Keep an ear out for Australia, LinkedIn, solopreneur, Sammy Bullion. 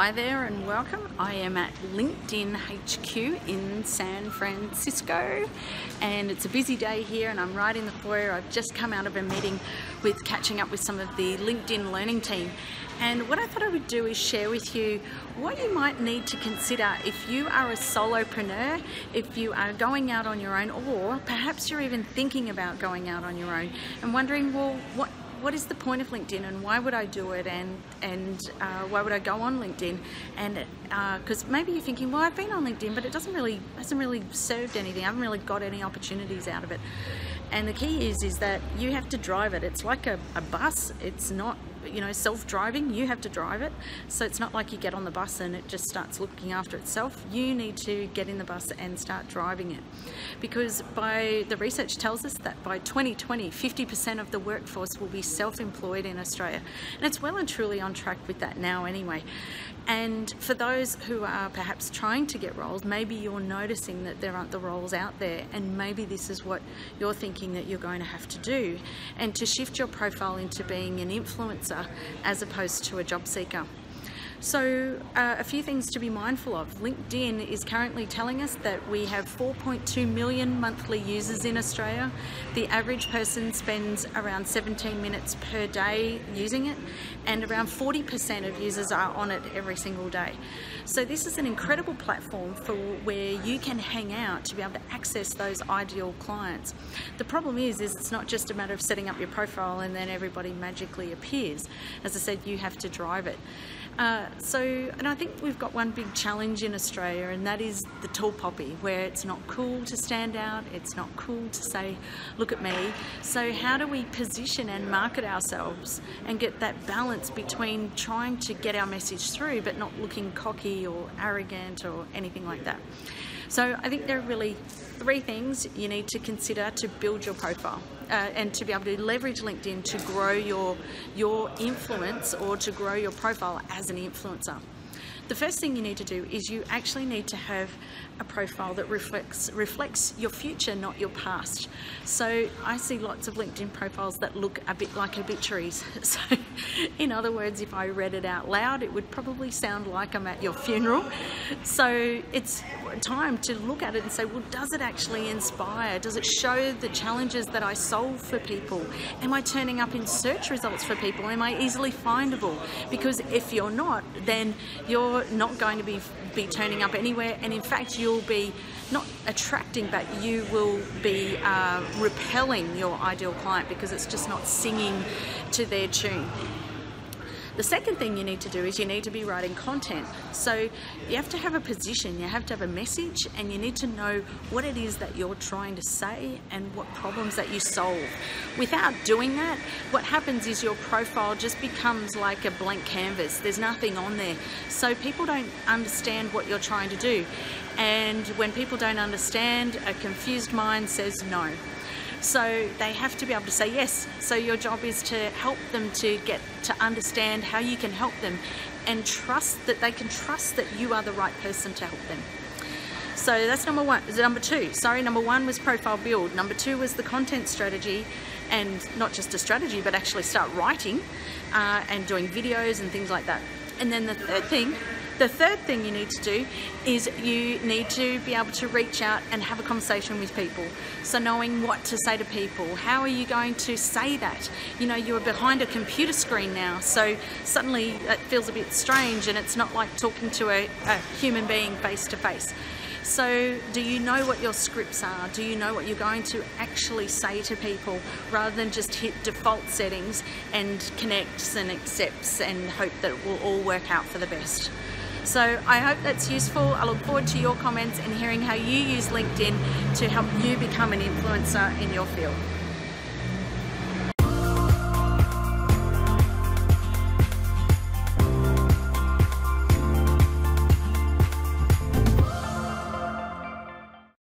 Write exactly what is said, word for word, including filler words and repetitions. Hi there and welcome. I am at LinkedIn H Q in San Francisco and it's a busy day here and I'm right in the foyer. I've just come out of a meeting with catching up with some of the LinkedIn learning team, and what I thought I would do is share with you what you might need to consider if you are a solopreneur, if you are going out on your own, or perhaps you're even thinking about going out on your own and wondering, well, what What is the point of LinkedIn and why would I do it, and and uh, why would I go on LinkedIn? And because uh, maybe you're thinking, well, I've been on LinkedIn but it doesn't really hasn't really served anything. I haven't really got any opportunities out of it. And the key is is that you have to drive it. It's like a, a bus. It's not, you know, self-driving. You have to drive it. So it's not like you get on the bus and it just starts looking after itself. You need to get in the bus and start driving it, because by the research tells us that by twenty twenty, fifty percent of the workforce will be self-employed in Australia, and it's well and truly on track with that now anyway. And for those who are perhaps trying to get roles, maybe you're noticing that there aren't the roles out there, and maybe this is what you're thinking that you're going to have to do, and to shift your profile into being an influencer as opposed to a job seeker. So uh, a few things to be mindful of. LinkedIn is currently telling us that we have four point two million monthly users in Australia. The average person spends around seventeen minutes per day using it, and around forty percent of users are on it every single day. So this is an incredible platform for where you can hang out to be able to access those ideal clients. The problem is, is it's not just a matter of setting up your profile and then everybody magically appears. As I said, you have to drive it. Uh, so, and I think we've got one big challenge in Australia, and that is the tall poppy, where it's not cool to stand out, it's not cool to say, look at me. So how do we position and market ourselves and get that balance between trying to get our message through but not looking cocky or arrogant or anything like that? So I think there are really three things you need to consider to build your profile uh, and to be able to leverage LinkedIn to grow your, your influence, or to grow your profile as an influencer. The first thing you need to do is you actually need to have a profile that reflects reflects your future, not your past. So I see lots of LinkedIn profiles that look a bit like obituaries. So in other words, if I read it out loud, it would probably sound like I'm at your funeral. So it's time to look at it and say, well, does it actually inspire? Does it show the challenges that I solve for people? Am I turning up in search results for people? Am I easily findable? Because if you're not, then you're not going to be be turning up anywhere, and in fact you'll be not attracting, but you will be uh, repelling your ideal client because it's just not singing to their tune. The second thing you need to do is you need to be writing content. So you have to have a position, you have to have a message, and you need to know what it is that you're trying to say and what problems that you solve. Without doing that, what happens is your profile just becomes like a blank canvas. There's nothing on there. So people don't understand what you're trying to do. And when people don't understand, a confused mind says no. So they have to be able to say yes. So your job is to help them to get to understand how you can help them, and trust that they can trust that you are the right person to help them. So that's number one. Number two, sorry, number one was profile build. Number two was the content strategy, and not just a strategy, but actually start writing uh, and doing videos and things like that. And then the third thing, the third thing you need to do is you need to be able to reach out and have a conversation with people. So knowing what to say to people, how are you going to say that? You know, you're behind a computer screen now, so suddenly it feels a bit strange and it's not like talking to a, a human being face to face. So do you know what your scripts are? Do you know what you're going to actually say to people, rather than just hit default settings and connects and accepts and hope that it will all work out for the best? So I hope that's useful. I look forward to your comments and hearing how you use LinkedIn to help you become an influencer in your field.